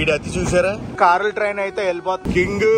ఈడతి చూసారా కార్ల ట్రైన్ అయితే వెళ్ళిపోతుంది కింగ్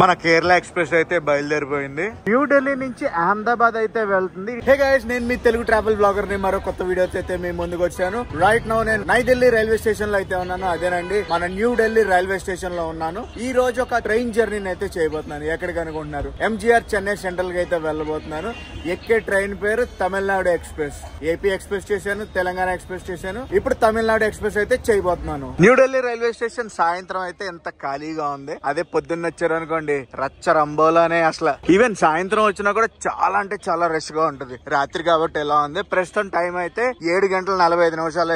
మన కేరళ ఎక్స్‌ప్రెస్ అయితే బయలుదేరిపోయింది న్యూ ఢిల్లీ నుంచి అహ్మదాబాద్ అయితే వెళ్తుంది హే గైస్ నేను మీ తెలుగు ట్రావెల్ బ్లాగర్ ని మరో కొత్త వీడియోతో అయితే మీ ముందుకు వచ్చాను రైట్ నౌ నేను న్యూ ఢిల్లీ రైల్వే స్టేషన్ లో అయితే ఉన్నాను అదేనండి మన న్యూ ఢిల్లీ రైల్వే స్టేషన్ లో ఉన్నాను ఈ రోజు ఒక ట్రైన్ జర్నీని అయితే చేయబోతున్నాను ఎక్కడికి అనుకుంటున్నారు ఎంజీఆర్ చెన్నై సెంట్రల్ కి అయితే వెళ్ళబోతున్నాను ఎక్కే ట్రైన్ పేరు తమిళనాడు ఎక్స్‌ప్రెస్ ఏపీ ఎక్స్‌ప్రెస్ చేశాను తెలంగాణ ఎక్స్‌ప్రెస్ చేశాను ఇప్పుడు తమిళనాడు ఎక్స్‌ప్రెస్ అయితే చేయబోతున్నాను న్యూ ఢిల్లీ రైల్వే స్టేషన్ సాయంత్రం అయితే ఎంత ఖాళీగా ఉంది అదే పొద్దున్న వచ్చారు అనుకోండి రచ్చ రంబోలానే అసలు ఈవెన్ సాయంత్రం వచ్చినా కూడా చాలా అంటే చాలా రష్ గా ఉంటుంది రాత్రి కాబట్టి ఎలా ఉంది ప్రస్తుతం టైం అయితే 7:45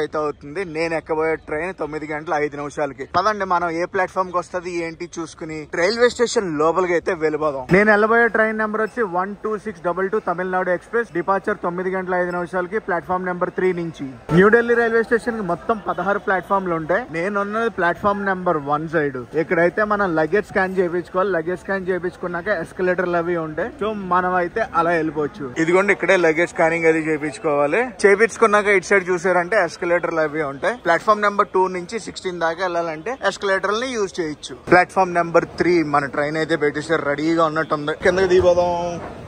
అయితే అవుతుంది నేను ఎక్కబోయే ట్రైన్ 9:05 పదండి మనం ఏ ప్లాట్ఫామ్ కి వస్తుంది ఏంటి చూసుకుని రైల్వే స్టేషన్ లోపలికి అయితే వెళ్ళిపోదాం నేను వెళ్ళబోయే ట్రైన్ నెంబర్ వచ్చి 12622 Tamil Nadu express departure 9:05 platform number 3 నుంచి న్యూఢిల్లీ రైల్వే స్టేషన్ కి మొత్తం 16 ప్లాట్ఫామ్లు ఉంటాయి నేనున్నది ప్లాట్ఫామ్ నెంబర్ 1 సైడ్ ఇక్కడైతే మనం లగేజ్ స్కాన్ చేయించుకోవాలి లగేజ్ స్కాన్ చేయించుకున్నాక ఎస్కలేటర్లు అవి ఉంటాయి సో మనం అయితే అలా వెళ్ళిపోవచ్చు ఇదిగోండి ఇక్కడే లగేజ్ స్కానింగ్ అది చేయించుకోవాలి చేయించుకున్నాక ఇటు సైడ్ చూసారంటే ఎస్కలేటర్లు అవి ఉంటాయి ప్లాట్ఫామ్ నెంబర్ 2 నుంచి 16 దాకా వెళ్ళాలంటే ఎస్కలేటర్లు యూజ్ చేయొచ్చు ప్లాట్ఫామ్ నెంబర్ 3 మన ట్రైన్ అయితే పెట్టేసారు రెడీగా ఉన్నట్టుంది కిందకి దిగిపోదాం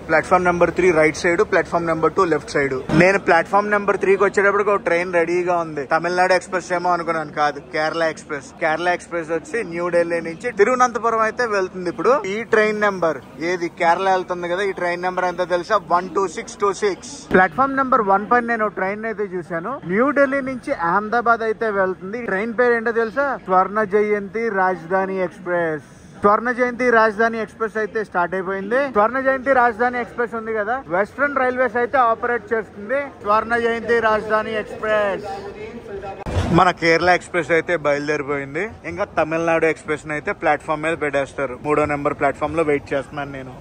platform number 3 right side platform number 2 left side నేను ప్లాట్ఫామ్ నెంబర్ 3 కి వచ్చేటప్పుడు ట్రైన్ రెడీగా ఉంది తమిళనాడు ఎక్స్ప్రెస్ ఏమో అనుకున్నాను కాదు కేరళ ఎక్స్ప్రెస్ వచ్చి న్యూఢిల్లీ నుంచి తిరువనంతపురం అయితే వెళ్తుంది ఇప్పుడు ఈ ట్రైన్ నెంబర్ ఏది కేరళ వెళ్తుంది కదా ఈ ట్రైన్ నెంబర్ ఎంత తెలుసా 12626 ప్లాట్ఫామ్ నెంబర్ 1 పైన నేను ట్రైన్ అయితే చూసాను న్యూఢిల్లీ నుంచి అహ్మదాబాద్ అయితే వెళ్తుంది ట్రైన్ పేరు ఏంటో తెలుసా స్వర్ణ జయంతి రాజధాని ఎక్స్ప్రెస్ స్వర్ణ జయంతి రాజధాని ఎక్స్ప్రెస్ అయితే స్టార్ట్ అయిపోయింది స్వర్ణ జయంతి రాజధాని ఎక్స్ప్రెస్ ఉంది కదా వెస్ట్రన్ రైల్వేస్ అయితే ఆపరేట్ చేస్తుంది స్వర్ణ జయంతి రాజధాని ఎక్స్ప్రెస్ మన కేరళ ఎక్స్ప్రెస్ అయితే బయలుదేరిపోయింది ఇంకా తమిళనాడు ఎక్స్ప్రెస్ అయితే ప్లాట్ఫామ్ మీద పెట్టేస్తారు 3వ నెంబర్ ప్లాట్ఫామ్ లో వెయిట్ చేస్తున్నాను నేను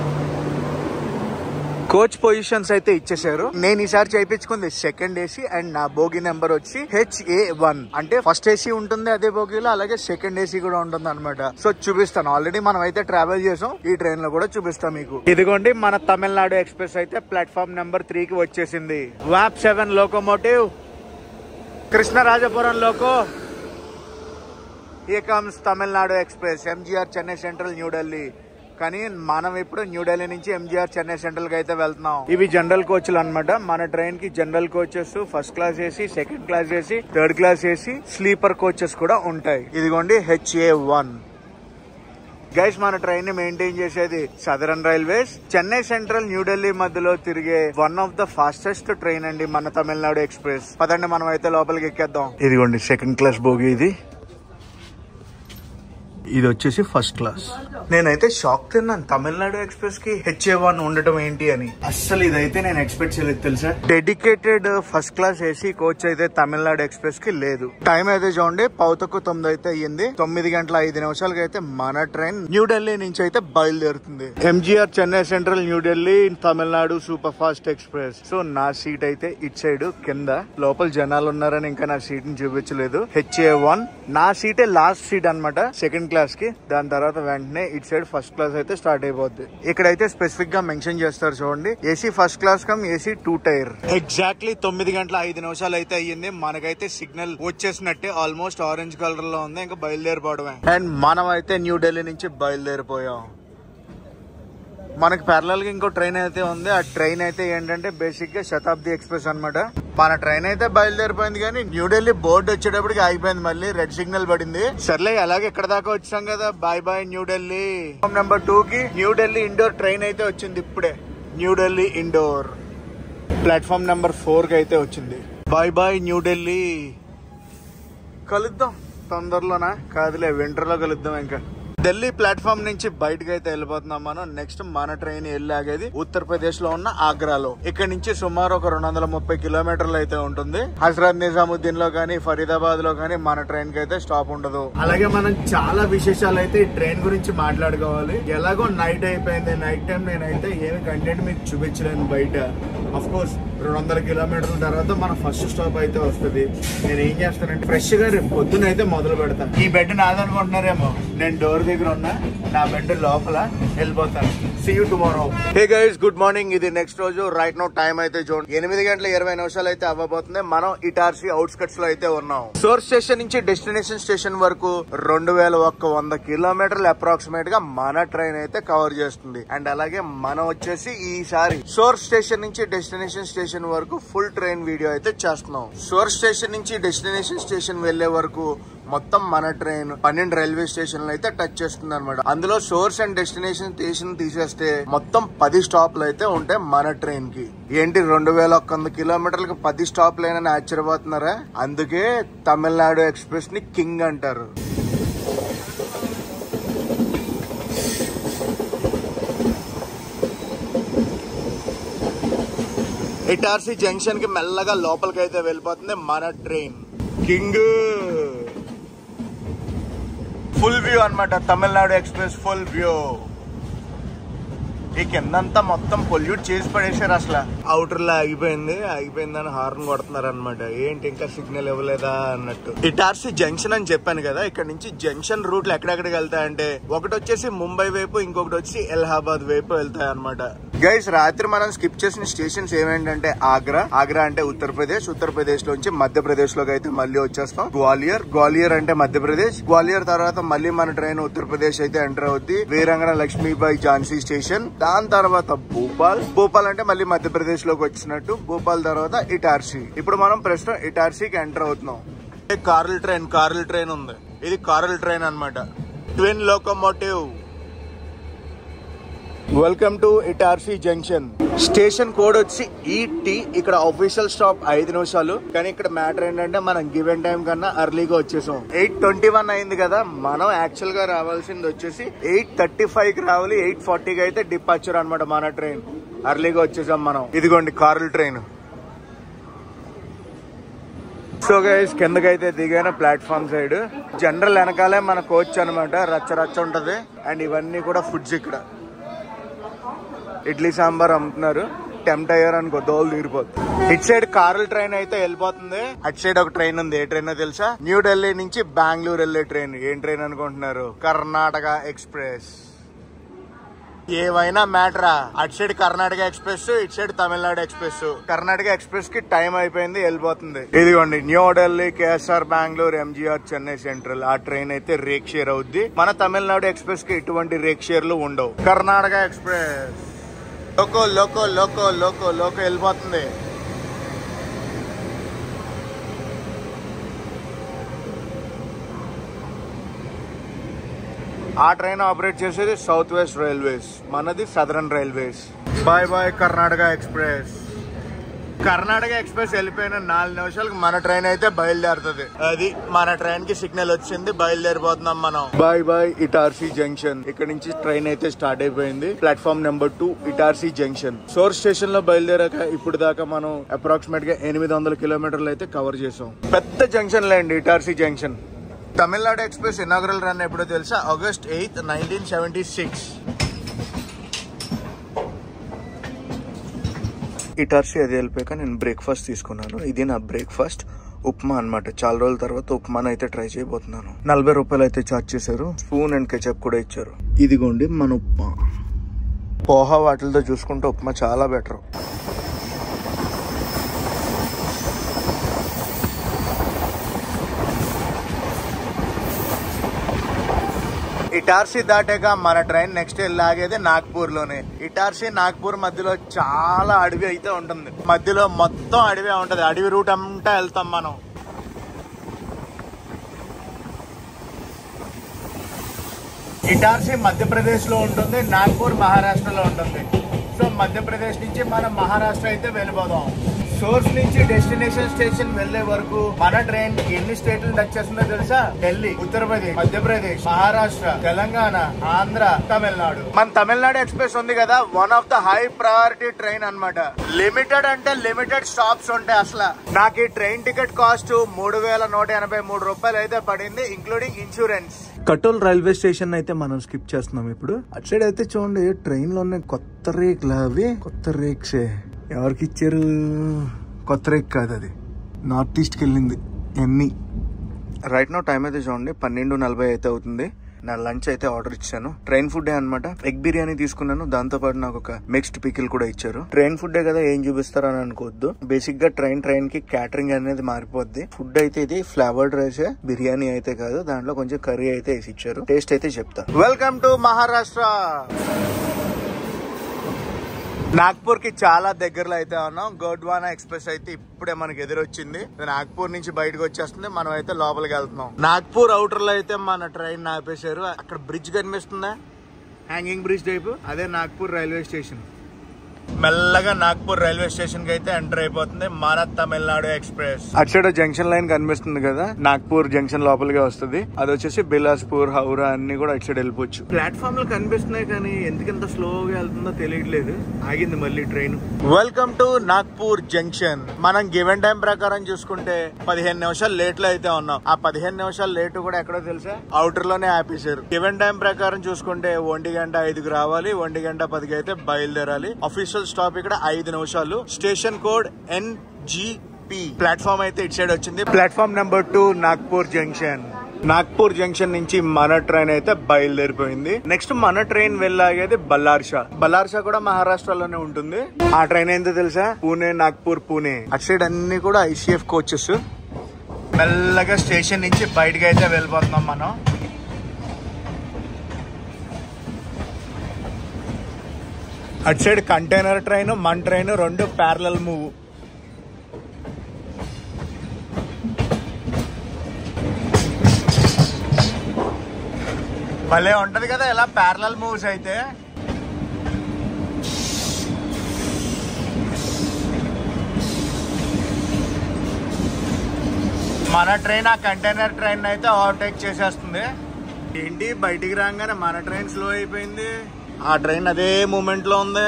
కోచ్ పొజిషన్స్ అయితే ఇచ్చేసారు నేను ఈసారి చేయించుకుంది 2nd AC అండ్ నా బోగి నెంబర్ వచ్చి HA1 అంటే 1st AC ఉంటుంది అదే బోగిలో అలాగే 2nd AC కూడా ఉంటుంది అనమాట సో చూపిస్తాను ఆల్రెడీ మనం అయితే ట్రావెల్ చేసాం ఈ ట్రైన్ లో కూడా చూపిస్తాం మీకు ఇదిగోండి మన తమిళనాడు ఎక్స్ప్రెస్ అయితే ప్లాట్ఫామ్ నెంబర్ 3 కి వచ్చేసింది VAP 7 locomotive Krishnarajapuram loco here comes Tamil Nadu express MGR Chennai central New Delhi కానీ మనం ఇప్పుడు న్యూఢిల్లీ నుంచి ఎంజీఆర్ చెన్నై సెంట్రల్ కి అయితే వెళ్తున్నాం ఇవి జనరల్ కోచ్లు అనమాట మన ట్రైన్ కి general coaches 1st class AC 2nd class AC 3rd class AC sleeper coaches కూడా ఉంటాయి ఇదిగోండి HA1 గైస్ మన ట్రైన్ ని మెయింటైన్ చేసేది southern railways Chennai central New Delhi మధ్యలో తిరిగే 1 ఆఫ్ ద ఫాస్టెస్ట్ ట్రైన్ అండి మన తమిళనాడు ఎక్స్ప్రెస్ పదండి మనం అయితే లోపలికి ఎక్కేద్దాం ఇదిగోండి 2nd క్లాస్ బోగి ఇది వచ్చేసి 1st క్లాస్ నేనైతే షాక్ తిన్నాను తమిళనాడు ఎక్స్ప్రెస్ కి HA1 ఉండటం ఏంటి అని అస్సలు ఇదైతే నేను ఎక్స్పెక్ట్ చేయలేదు తెలుసా dedicated 1st class AC coach అయితే తమిళనాడు ఎక్స్ప్రెస్ కి లేదు టైం అయితే చూడండి 8:45 అయితే అయ్యింది 9:05 అయితే మన ట్రైన్ న్యూఢిల్లీ నుంచి అయితే బయలుదేరుతుంది MGR Chennai central New Delhi Tamil Nadu super fast express so నా సీట్ అయితే ఇట్ సైడ్ కింద లోపల జనాలు ఉన్నారని ఇంకా నా సీట్ ని చూపించలేదు HA1 నా సీటే లాస్ట్ సీట్ అనమాట 2nd క్లాస్ కి దాని తర్వాత వెంటనే ఇట్ సైడ్ 1st క్లాస్ అయితే స్టార్ట్ అయిపోద్ది ఇక్కడైతే స్పెసిఫిక్ గా మెన్షన్ చేస్తారు చూడండి AC 1st class come AC 2 tier exactly 9:05 అయితే అయ్యింది మనకైతే సిగ్నల్ వచ్చేసినట్టే ఆల్మోస్ట్ ఆరెంజ్ కలర్ లో ఉంది ఇంకా బయలుదేరిపోవడమే అండ్ మనం అయితే న్యూఢిల్లీ నుంచి బయలుదేరిపోయాం మనకి ప్యారలల్ గా ఇంకో ట్రైన్ అయితే ఉంది ఆ ట్రైన్ అయితే ఏంటంటే బేసిక్ గా శతాబ్ది ఎక్స్ప్రెస్ అనమాట మన ట్రైన్ అయితే బయలుదేరిపోయింది కానీ న్యూఢిల్లీ బోర్డు వచ్చేటప్పటికి ఆగిపోయింది మళ్ళీ రెడ్ సిగ్నల్ పడింది సర్లే అలాగే ఇక్కడ దాకా వచ్చాం కదా బాయ్ బాయ్ న్యూఢిల్లీ నెంబర్ 2 కి న్యూఢిల్లీ ఇండోర్ ట్రైన్ అయితే వచ్చింది ఇప్పుడే న్యూఢిల్లీ ఇండోర్ ప్లాట్ఫామ్ నెంబర్ 4 కి అయితే వచ్చింది బాయ్ బాయ్ న్యూఢిల్లీ కలుద్దాం తొందరలోనా కాదులే వింటర్ లో కలుద్దాం ఇంకా ఢిల్లీ ప్లాట్ఫామ్ నుంచి బయటకు అయితే వెళ్ళిపోతున్నాం మనం నెక్స్ట్ మన ట్రైన్ వెళ్ళాగేది ఉత్తరప్రదేశ్ లో ఉన్న ఆగ్రాలో ఇక్కడ నుంచి సుమారు ఒక 230 కిలోమీటర్లు అయితే ఉంటుంది హజరత్ నిజాముద్దీన్ లో కానీ ఫరీదాబాద్ లో కానీ మన ట్రైన్ కి అయితే స్టాప్ ఉండదు అలాగే మనం చాలా విశేషాలు అయితే ఈ ట్రైన్ గురించి మాట్లాడుకోవాలి ఎలాగో నైట్ అయిపోయింది నైట్ టైం నేనైతే ఏమి కంటెంట్ మీకు చూపించలేను బయట అఫ్ కోర్స్ 200 కిలోమీటర్ల తర్వాత మన ఫస్ట్ స్టాప్ అయితే వస్తది. నేను ఏం చేస్తానంటే ఫ్రెష్ గా రేపు పొద్దున అయితే మొదలు పెడతా. ఈ బెడ్ నాదనుకుంటున్నారేమో, నేను డోర్ దగ్గర ఉన్నా, నా బెడ్ లోపల వెళ్ళిపోతాను. See you tomorrow. Hey guys, good morning. ఇది నెక్స్ట్ రోజు right now time అయితే చూడండి 8:20 అయితే అవ్వబోతుంది. మనం ఇటార్సి అవుట్స్కట్స్ లో అయితే ఉన్నాం. సోర్స్ స్టేషన్ నుంచి డెస్టినేషన్ స్టేషన్ వరకు 2100 కిలోమీటర్లు అప్రాక్సిమేట్ గా మన ట్రైన్ అయితే కవర్ చేస్తుంది. అండ్ అలాగే మనం వచ్చేసి ఈసారి సోర్స్ స్టేషన్ నుంచి డెస్టినేషన్ స్టేషన్ వరకు ఫుల్ ట్రైన్ వీడియో అయితే చేస్తున్నాం. సోర్స్ స్టేషన్ నుంచి డెస్టినేషన్ స్టేషన్ వెళ్లే వరకు మొత్తం మన ట్రైన్ 12 రైల్వే స్టేషన్లు అయితే టచ్ చేస్తుంది అనమాట. అందులో సోర్స్ అండ్ డెస్టినేషన్ స్టేషన్ తీసేస్తే మొత్తం 10 స్టాప్లు అయితే ఉంటాయి మన ట్రైన్ కి. ఏంటి 2100 కిలోమీటర్లకు 10 స్టాప్లు అయినా ఆశ్చర్యపోతున్నారా? అందుకే తమిళనాడు ఎక్స్ప్రెస్ ని కింగ్ అంటారు. ఇటార్సి జంక్షన్ కి మెల్లగా లోపలికి అయితే వెళ్ళిపోతుంది మన ట్రైన్. కింగ్ ఫుల్ వ్యూ అన్నమాట తమిళనాడు ఎక్స్ప్రెస్ ఫుల్ వ్యూ. ఈ కిందంతా మొత్తం పొల్యూట్ చేసి పడేశారు. అసలు అవుటర్ లో ఆగిపోయిందని హార్న్ కొడుతున్నారు అనమాట. ఏంటి ఇంకా సిగ్నల్ ఇవ్వలేదా అన్నట్టు. ఇటార్సి జంక్షన్ అని చెప్పాను కదా, ఇక్కడ నుంచి జంక్షన్ రూట్లు ఎక్కడెక్కడికి వెళ్తాయంటే ఒకటి వచ్చేసి ముంబై వైపు, ఇంకొకటి వచ్చి ఎలహాబాద్ వైపు వెళ్తాయి అనమాట. గైస్, రాత్రి మనం స్కిప్ చేసిన స్టేషన్స్ ఏమేంటంటే ఆగ్రా, ఆగ్రా అంటే ఉత్తరప్రదేశ్, ఉత్తరప్రదేశ్ లోంచి మధ్యప్రదేశ్ లోకి అయితే మళ్ళీ వచ్చేస్తాం. గ్వాలియర్, గ్వాలియర్ అంటే మధ్యప్రదేశ్, గ్వాలియర్ తర్వాత మళ్ళీ మన ట్రైన్ ఉత్తరప్రదేశ్ అయితే ఎంటర్ అవుద్ది. వీరంగన లక్ష్మీబాయి ఝాన్సీ స్టేషన్, దాని తర్వాత భోపాల్, భోపాల్ అంటే మళ్ళీ మధ్యప్రదేశ్ లోకి వచ్చినట్టు, భోపాల్ తర్వాత ఇటార్సి. ఇప్పుడు మనం ప్రస్తుతం ఇటార్సీకి ఎంటర్ అవుతున్నాం. కార్ల్ ట్రైన్, కార్ల్ ట్రైన్ ఉంది. ఇది కార్ల్ ట్రైన్ అన్నమాట, twin locomotive. Welcome to Itarsi junction. Station code వచ్చి ఈటీ. ఇక్కడ ఆఫీషియల్ స్టాప్ 5 నిమిషాలు, కానీ ఇక్కడ మ్యాటర్ ఏంటంటే మనం గివెన్ టైం కన్నా అర్లీగా వచ్చేసాం. 8:21 అయింది కదా. మనం యాక్చువల్ గా రావాల్సింది వచ్చేసి 8:35 కి రావాలి. 8:40 అయితే డిపార్చర్ అనమాట మన ట్రైన్. అర్లీగా వచ్చేసాం మనం. ఇదిగోండి కార్ల్ ట్రైన్. సో గైస్, కిందకైతే దిగాను ప్లాట్ఫామ్ సైడ్. జనరల్ వెనకాలే మన కోచ్ అనమాట. రచ్చ ఉంటది. అండ్ ఇవన్నీ కూడా ఫుడ్స్. ఇక్కడ ఇడ్లీ సాంబార్ అమ్ముతున్నారు. టెంప్ట్ అయ్యారు అనుకో, దోలు తీరిపోతుంది. ఇటు సైడ్ కార్ల ట్రైన్ అయితే వెళ్ళిపోతుంది. అటు సైడ్ ఒక ట్రైన్ ఉంది. ఏ ట్రైన్ తెలుసా? న్యూఢిల్లీ నుంచి బెంగళూరు వెళ్లే ట్రైన్. ఏం ట్రైన్ అనుకుంటున్నారు? కర్ణాటక ఎక్స్ప్రెస్. ఏవైనా మ్యాటరా? అటు సైడ్ కర్ణాటక ఎక్స్ప్రెస్, ఇటు side Tamil Nadu express. Karnataka express కి టైం అయిపోయింది, వెళ్ళిపోతుంది. ఇదిగోండి New Delhi, KSR Bengaluru, MGR Chennai central. ఆ ట్రైన్ అయితే రేక్ షేర్ అవుద్ది. మన తమిళనాడు ఎక్స్ప్రెస్ కి ఎటువంటి రేక్ షేర్లు ఉండవు. Karnataka express loco loco loco loco loco వెళ్ళిపోతుంది. ఆ ట్రైన్ ఆపరేట్ చేసేది సౌత్ వెస్ట్ రైల్వేస్, మనది southern railways. Bye bye Karnataka express. Karnataka express వెళ్ళిపోయిన 4 నిమిషాలకు మన ట్రైన్ అయితే బయలుదేరుతుంది. అది మన ట్రైన్ కి సిగ్నల్ వచ్చింది, బయలుదేరిపోతున్నాం మనం. Bye bye Itarsi junction. ఇక్కడ నుంచి ట్రైన్ అయితే స్టార్ట్ అయిపోయింది. Platform number 2 Itarsi junction. Source station లో బయలుదేరాక ఇప్పుడు దాకా మనం అప్రాక్సిమేట్ గా 800 కిలోమీటర్లు అయితే కవర్ చేసాం. పెద్ద జంక్షన్ లేండి Itarsi junction. Tamil Nadu express inaugural run ఎప్పుడో తెలుసా? August 8, 1976. ఇటార్సి అది వెళ్ళిపోయాక నేను బ్రేక్ఫాస్ట్ తీసుకున్నాను. ఇది నా బ్రేక్ఫాస్ట్ ఉప్మా అనమాట. చాలా రోజుల తర్వాత ఉప్మాను అయితే ట్రై చేయబోతున్నాను. 40 రూపాయలు అయితే చార్జ్ చేశారు. స్పూన్ అండ్ కెచప్ కూడా ఇచ్చారు. ఇదిగోండి మన ఉప్మా. పోహా వాటితో చూసుకుంటే ఉప్మా చాలా బెటర్. ఇటార్సి దాటాక మన ట్రైన్ నెక్స్ట్ వెళ్ళాగేది నాగ్పూర్ లోనే. ఇటార్సి నాగ్పూర్ మధ్యలో చాలా అడవి అయితే ఉంటుంది. మధ్యలో మొత్తం అడవి ఉంటది. అడవి రూట్ అంతా వెళ్తాం మనం. ఇటార్సి మధ్యప్రదేశ్ లో ఉంటుంది, నాగ్పూర్ మహారాష్ట్రలో ఉంటుంది. సో మధ్యప్రదేశ్ నుంచి మనం మహారాష్ట్ర అయితే వెళ్ళిపోదాం. సోర్స్ నుంచి డెస్టినేషన్ స్టేషన్ వెళ్లే వరకు మన ట్రైన్ ఎన్ని స్టేట్లను టచ్ చేస్తుందో తెలుసా? ఢిల్లీ, ఉత్తరప్రదేశ్, మధ్యప్రదేశ్, మహారాష్ట్ర, తెలంగాణ, ఆంధ్ర, తమిళనాడు. మన తమిళనాడు ఎక్స్ప్రెస్ ఉంది కదా, one of the high priority train అన్నమాట. లిమిటెడ్ అంటే లిమిటెడ్ స్టాప్స్ ఉంటాయి. అసలు నాకు ఈ ట్రైన్ టికెట్ కాస్ట్ 3183 రూపాయలు అయితే పడింది, including insurance. Katol railway station అయితే మనం స్కిప్ చేస్తున్నాం. ఇప్పుడు అటు సైడ్ అయితే చూడండి ట్రైన్ లోనే కొత్త రేకులు. అవి కొత్త రేక్సే. एवरकी కొత్త రేక్ కాదు అది నార్త్ ఈస్ట్ కి వెళ్ళింది ఎన్ని రైట్ నౌ టైం అయితే చూడండి 12:40 అయితే అవుతుంది నా లంచ్ అయితే ఆర్డర్ ఇచ్చాను ట్రైన్ ఫుడ్ అన్నమాట ఎగ్ బిర్యానీ తీసుకున్నాను దాంతో పాటు నాకు ఒక మిక్స్డ్ పికిల్ కూడా ఇచ్చారు ట్రైన్ ఫుడ్ కదా ఏం చూపిస్తారని అనుకోవద్దు బేసిక్ గా ట్రైన్ కి క్యాటరింగ్ అనేది మారిపోద్ది ఫుడ్ అయితే ఇది ఫ్లేవర్డ్ రైస్ బిర్యానీ అయితే కాదు దాంట్లో కొంచెం కర్రీ అయితే వేసి ఇచ్చారు టేస్ట్ అయితే చెప్తా వెల్కమ్ టు మహారాష్ట్ర नागपूर की चाला దగ్గరలో అయితే ఉన్నాం గోడ్వానా ఎక్స్‌ప్రెస్ అయితే ఇప్పుడే మనకి ఎదురొచ్చింది నాగపూర్ నుంచి బయటికి వచ్చేస్తుంది మనం అయితే లోపలికి వెళ్తున్నాం నాగపూర్ అవుటర్ లో అయితే మన ట్రైన్ ఆపేశారు అక్కడ బ్రిడ్జ్ కనిపిస్తుందా హ్యాంగింగ్ బ్రిడ్జ్ టైపు అదే నాగపూర్ రైల్వే స్టేషన్ మెల్లగా నాగపూర్ రైల్వే స్టేషన్ కి అయితే ఎంటర్ అయిపోతుంది మన తమిళనాడు ఎక్స్‌ప్రెస్ అటు సైడ్ జంక్షన్ లైన్ కనిపిస్తుంది కదా నాగపూర్ జంక్షన్ లోపలికి వస్తుంది అది వచ్చేసి బిలాస్పూర్ హౌరా అన్ని కూడా అటు సైడ్ వెళ్ళిపోవచ్చు ప్లాట్ఫామ్లు కనిపిస్తున్నాయి కానీ ఎందుకంత స్లోగా వెళ్తుందో తెలియట్లేదు ఆగింది మళ్ళీ train welcome to Nagpur junction మనం గివెన్ టైం ప్రకారం చూసుకుంటే 15 నిమిషాలు లేట్ లో అయితే ఉన్నాం ఆ 15 నిమిషాలు లేట్ కూడా ఎక్కడో తెలుసా అవుటర్ లోనే ఆపేశారు గివెన్ టైం ప్రకారం చూసుకుంటే 1:05కు రావాలి 1:10కి అయితే బయలుదేరాలి ఆఫీస్ स्टॉप इकड़ 5 निमिषालु स्टेशन कोड NGP प्लाटफाम अयिते इट सैड वच्चिंदी प्लाटफाम नंबर 2 नागपूर जंक्शन नीचे मन ट्रैन अयिते बयलुदेरिपोयिंदी नेक्स्ट मन ट्रैन वेल्लागेदी बल्लारशा बल्लारशा कूडा महाराष्ट्रलोने उंटुंदी आ ट्रैन एंतो तेलुसा पुणे नागपूर पुणे अट सैड अन्नी कूडा ICF कोचेस मेल्लगा स्टेशन नीचे बयटिकि अयिते वेल्लिपोतुन्नाम मनं అటు సైడ్ కంటైనర్ ట్రైన్ మన ట్రైన్ రెండు ప్యారలల్ మూవ్ భలే ఉంటది కదా ఇలా ప్యారలల్ మూవ్స్ అయితే మన ట్రైన్ ఆ కంటైనర్ ట్రైన్ అయితే ఓవర్టేక్ చేసేస్తుంది ఏంటి బయటికి రాగానే మన ట్రైన్ స్లో అయిపోయింది ఆ ట్రైన్ అదే మూమెంట్ లో ఉంది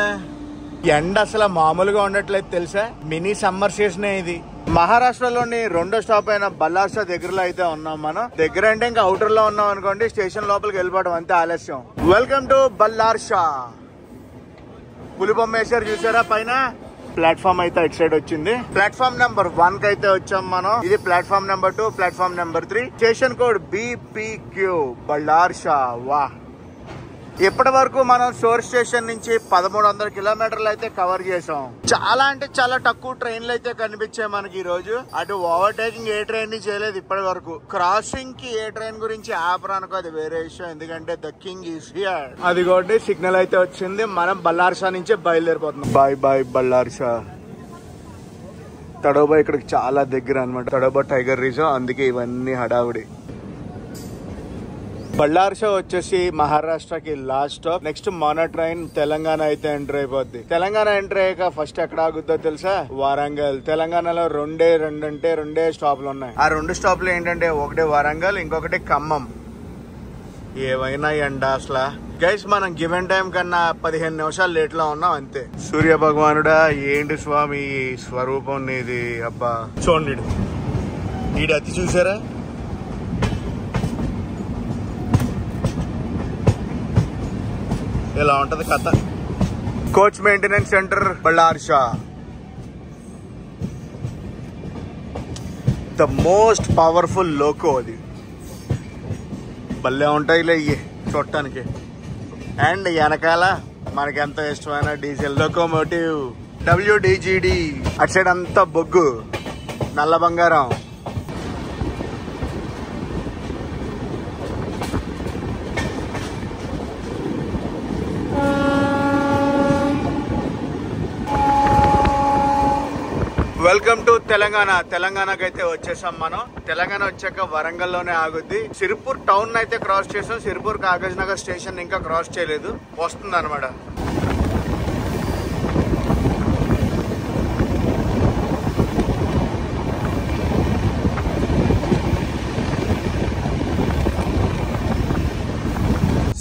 ఎండ అసలు మామూలుగా ఉండట్లేదు తెలుసా మినీ సమ్మర్ సీజన్ ఇది మహారాష్ట్రలోని రెండో స్టాప్ అయిన బల్లార్షా దగ్గరలో అయితే ఉన్నాం మనం దగ్గర అంటే ఇంకా అవుటర్ లో ఉన్నాం అనుకోండి స్టేషన్ లోపలికి వెళ్ళిపోవడం అంతే ఆలస్యం వెల్కమ్ టు బల్లార్షా పులిబొమ్మ వేశారు చూసారా పైన ప్లాట్ఫామ్ అయితే అటు సైడ్ వచ్చింది ప్లాట్ఫామ్ నెంబర్ 1 కి అయితే వచ్చాం మనం ఇది platform number 2 platform number 3 station code BPQ Ballarsha వా ఇప్పటి వరకు మనం సోర్ స్టేషన్ నుంచి 1300 కిలోమీటర్లు అయితే కవర్ చేసాం చాలా అంటే చాలా తక్కువ ట్రైన్లు అయితే కనిపించాయి మనకి ఈ రోజు అటు ఓవర్టేకింగ్ ఏ ట్రైన్ ని చేయలేదు ఇప్పటి వరకు క్రాసింగ్ కి ఏ ట్రైన్ గురించి ఆపరానుకో అది వేరే విషయం ఎందుకంటే ద కింగ్ ఈస్ హియర్ అది కూడా సిగ్నల్ అయితే వచ్చింది మనం బల్లార్షా నుంచి బయలుదేరిపోతున్నాం బాయ్ బాయ్ బల్లార్షా తడోబా ఇక్కడికి చాలా దగ్గర అనమాట తడోబా టైగర్ రిజర్వ్ అందుకే ఇవన్నీ హడావుడి బల్లార్షా వచ్చేసి మహారాష్ట్రకి లాస్ట్ స్టాప్ నెక్స్ట్ మన ట్రైన్ తెలంగాణ అయితే ఎంటర్ అయిపోద్ది తెలంగాణ ఎంటర్ అయ్యాక ఫస్ట్ ఎక్కడ ఆగుద్దో తెలుసా వరంగల్ తెలంగాణలో రెండే స్టాప్లు ఉన్నాయి ఆ రెండు స్టాప్లు ఏంటంటే ఒకటి వరంగల్ ఇంకొకటి ఖమ్మం ఏమైనా ఎండ అసలు గైస్ మనం గివెన్ టైం కన్నా 15 నిమిషాలు లేట్ లో ఉన్నాం అంతే సూర్య భగవానుడా ఏంటి స్వామి స్వరూపం ఇది అబ్బా చూడండి ఈడ అతి చూసారా ఇలా ఉంటది కథ coach maintenance centre Ballarshah the most powerful loco అది భలే ఉంటాయిలే ఇవి చూడటానికి అండ్ వెనకాల మనకి ఎంత ఇష్టమైన డీజిల్ లోకోమోటివ్ WDGD అటు సైడ్ అంతా బొగ్గు నల్ల బంగారం వెల్కమ్ టు తెలంగాణ తెలంగాణకైతే వచ్చేసాం మనం తెలంగాణ వచ్చాక వరంగల్ లోనే ఆగుద్ది సిరిపూర్ టౌన్ అయితే క్రాస్ చేసాం సిరిపూర్ కాగజ్ నగర్ స్టేషన్ ఇంకా క్రాస్ చేయలేదు వస్తుంది అనమాట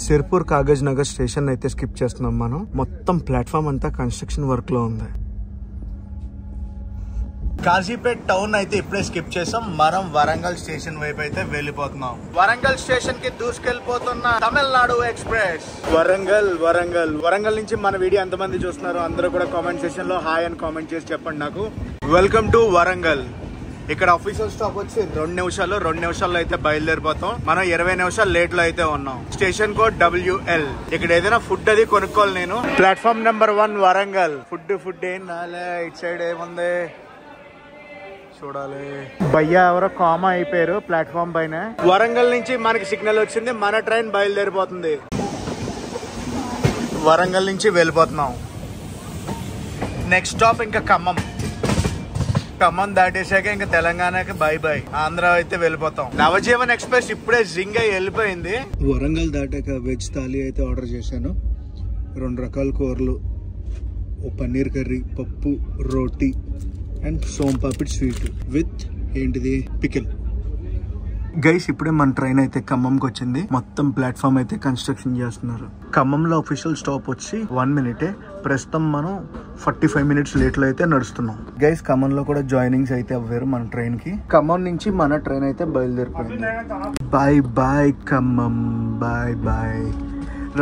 సిరిపూర్ కాగజ్ నగర్ స్టేషన్ అయితే స్కిప్ చేస్తున్నాం మనం మొత్తం ప్లాట్ఫామ్ అంతా కన్స్ట్రక్షన్ వర్క్ లో ఉంది కాజీపేట్ టౌన్ అయితే ఇప్పుడే స్కిప్ చేసాం, మనం వరంగల్ స్టేషన్ వైపు అయితే వెళ్ళిపోతున్నాం. వరంగల్ స్టేషన్ కి దూసుకెళ్ళిపోతున్న తమిళనాడు ఎక్స్ప్రెస్. వరంగల్ నుంచి మన వీడియో ఎంతమంది చూస్తున్నారు అందరూ కూడా కామెంట్ సెక్షన్ లో హాయ్ అని కామెంట్ చేసి చెప్పండి నాకు. Welcome to Warangal. ఇక్కడ ఆఫీషియల్ స్టాప్ వచ్చి 2 నిమిషాల్లో అయితే బయలుదేరిపోతాం. మనం 20 నిమిషాలు లేట్ లో అయితే ఉన్నాం. Station code WL. ఇక్కడ ఏదైనా ఫుడ్ అది కొనుక్కోవాలి. నేను ప్లాట్ఫామ్ నెంబర్ 1 వరంగల్. ఫుడ్ ఏం రాలే, ఇటు సైడ్ ఏముంది చూడాలి. భయ్యా ఎవరో కామా అయిపోయారు ప్లాట్ఫామ్ పైన. వరంగల్ నుంచి మనకి సిగ్నల్ వచ్చింది, మన ట్రైన్ బయలుదేరిపోతుంది. వరంగల్ నుంచి వెళ్ళిపోతున్నాం. నెక్స్ట్ స్టాప్ ఇంకా ఖమ్మం. ఖమ్మం దాటేశాక ఇంకా తెలంగాణకి బై బై, ఆంధ్ర అయితే వెళ్ళిపోతాం. నవజీవన్ ఎక్స్ప్రెస్ ఇప్పుడే జింగ్ అయి వెళ్ళిపోయింది. వరంగల్ దాటాక వెజ్ థాలీ అయితే ఆర్డర్ చేశాను. 2 రకాల కూరలు, ఓ పన్నీర్ కర్రీ, పప్పు, roti and soan papdi sweet with ఏంటిది పికిల్. గైస్ ఇప్పుడే మన ట్రైన్ అయితే ఖమ్మంకి వచ్చింది. మొత్తం ప్లాట్ఫామ్ అయితే కన్స్ట్రక్షన్ చేస్తున్నారు. ఖమ్మంలో అఫీషియల్ స్టాప్ వచ్చి 1 మినిటే. ప్రస్తుతం మనం 45 మినిట్స్ లేట్లో అయితే నడుస్తున్నాం. గైస్ ఖమ్మంలో కూడా జాయినింగ్స్ అయితే అవ్వారు మన ట్రైన్ కి. ఖమ్మం నుంచి మన ట్రైన్ అయితే బయలుదేరిపోయింది. Bye bye Khammam, bye bye.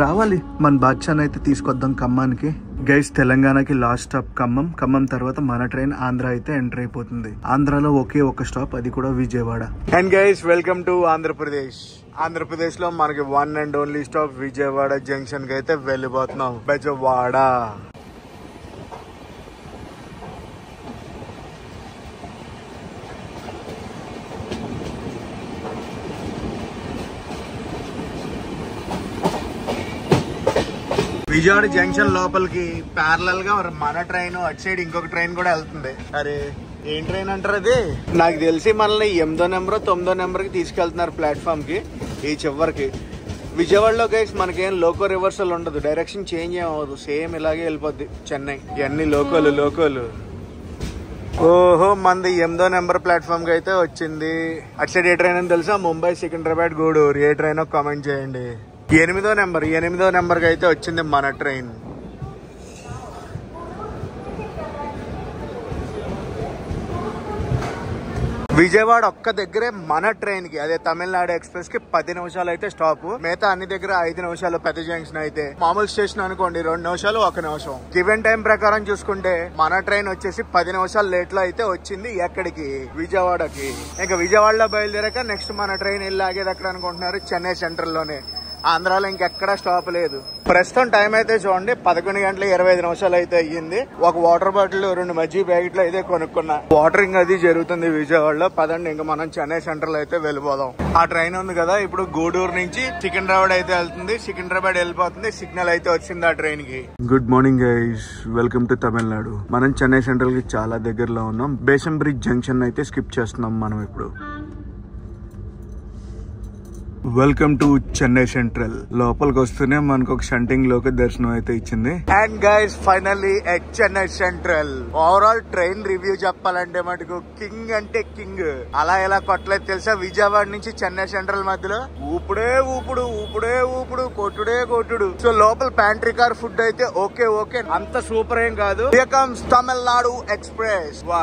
రావాలి మన బాద్షాని అయితే తీసుకొద్దాం ఖమ్మానికి. గైస్ తెలంగాణకి లాస్ట్ స్టాప్ ఖమ్మం. ఖమ్మం తర్వాత మన ట్రైన్ ఆంధ్ర అయితే ఎంటర్ అయిపోతుంది. ఆంధ్రాలో ఒకే స్టాప్, అది కూడా Vijayawada. And guys welcome to Andhra Pradesh. Andhra Pradesh లో మనకి 1 and only stop Vijayawada junction కి అయితే వెళ్ళిపోతున్నాం. విజయవాడ విజయవాడ జంక్షన్ లోపలికి ప్యారలల్ గా మన ట్రైన్ అటు సైడ్ ఇంకొక ట్రైన్ కూడా వెళ్తుంది. అరే ఏం ట్రైన్ అంటారు అది? నాకు తెలిసి మనల్ని 8వ నెంబర్ 9వ నెంబర్ కి తీసుకెళ్తున్నారు ప్లాట్ఫామ్ కి, ఈ చివరికి. విజయవాడలో గైస్ మనకేం లోకో రివర్సల్ ఉండదు, డైరెక్షన్ చేంజ్ ఏం అవ్వదు, సేమ్ ఇలాగే వెళ్ళిపోద్ది చెన్నై. ఇవన్నీ లోకోలు. ఓహో మనది 8వ నెంబర్ ప్లాట్ఫామ్ కి అయితే వచ్చింది. అటు సైడ్ ఏ ట్రైన్ అని తెలుసా? ముంబై, సికింద్రాబాద్, గూడూరు. ఏ ట్రైన్ కామెంట్ చేయండి. 8వ నెంబర్కి అయితే వచ్చింది మన ట్రైన్. విజయవాడ ఒక్క దగ్గరే మన ట్రైన్ కి, అదే తమిళనాడు ఎక్స్ప్రెస్ కి 10 నిమిషాలు అయితే స్టాప్. మిగతా అన్ని దగ్గర 5 నిమిషాలు. పెద్ద జంక్షన్ అయితే మామూలు స్టేషన్ అనుకోండి 2 నిమిషాలు, 1 నిమిషం. గివెన్ టైం ప్రకారం చూసుకుంటే మన ట్రైన్ వచ్చేసి 10 నిమిషాలు లేట్ లో అయితే వచ్చింది. ఎక్కడికి? విజయవాడకి. ఇంకా విజయవాడలో బయలుదేరాక నెక్స్ట్ మన ట్రైన్ వెళ్ళి ఆగేది ఎక్కడ అనుకుంటున్నారు? చెన్నై సెంట్రల్ లోనే. ఆంధ్రాలో ఇంకెక్కడా స్టాప్ లేదు. ప్రస్తుతం టైం అయితే చూడండి 11:25 అయితే అయ్యింది. ఒక వాటర్ బాటిల్, 2 మజ్జిగ ప్యాకెట్లు అయితే కొనుక్కున్నా. వాటరింగ్ అది జరుగుతుంది విజయవాడలో. పదండి ఇంకా మనం చెన్నై సెంట్రల్ అయితే వెళ్ళిపోదాం. ఆ ట్రైన్ ఉంది కదా, ఇప్పుడు గూడూరు నుంచి సికింద్రాబాద్ అయితే వెళ్తుంది. సికింద్రాబాద్ వెళ్ళిపోతుంది. సిగ్నల్ అయితే వచ్చింది ఆ ట్రైన్ కి. Good morning guys, welcome to Tamil Nadu. మనం చెన్నై సెంట్రల్ కి చాలా దగ్గరలో ఉన్నాం. బేసం బ్రిడ్జ్ జంక్షన్ అయితే స్కిప్ చేస్తున్నాం మనం ఇప్పుడు. Welcome to Chennai central. లోపలికి వస్తూనే మనకు ఒక షంటింగ్ లోకి దర్శనం అయితే ఇచ్చింది. And guys finally at Chennai central. Overall train review చెప్పాలంటే మటుకు కింగ్ అంటే కింగ్. అలా ఎలా కొట్టలేదు తెలుసా? విజయవాడ నుంచి చెన్నై సెంట్రల్ మధ్యలో ఊపుడే ఊపుడు, కొట్టుడే కొట్టుడు. సో లోపల ప్యాంట్రీ కార్ ఫుడ్ అయితే ఓకే, అంత సూపర్ ఏం కాదు. Here comes Tamil Nadu express. వా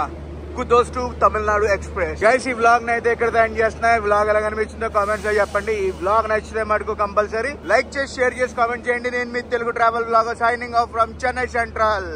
దోస్ టు తమిళనాడు ఎక్స్ప్రెస్. గైస్ ఈ వ్లాగ్ నైతే ఇక్కడ ఎండ్ చేస్తున్నాయి. వ్లాగ్ ఎలా కనిపించిందో కామెంట్స్ లో చెప్పండి. ఈ వ్లాగ్ నచ్చితే మటుకు కంపల్సరీ లైక్ చేసి, షేర్ చేసి, కామెంట్ చేయండి. నేను మీ Telugu travel vlogger signing off from Chennai central.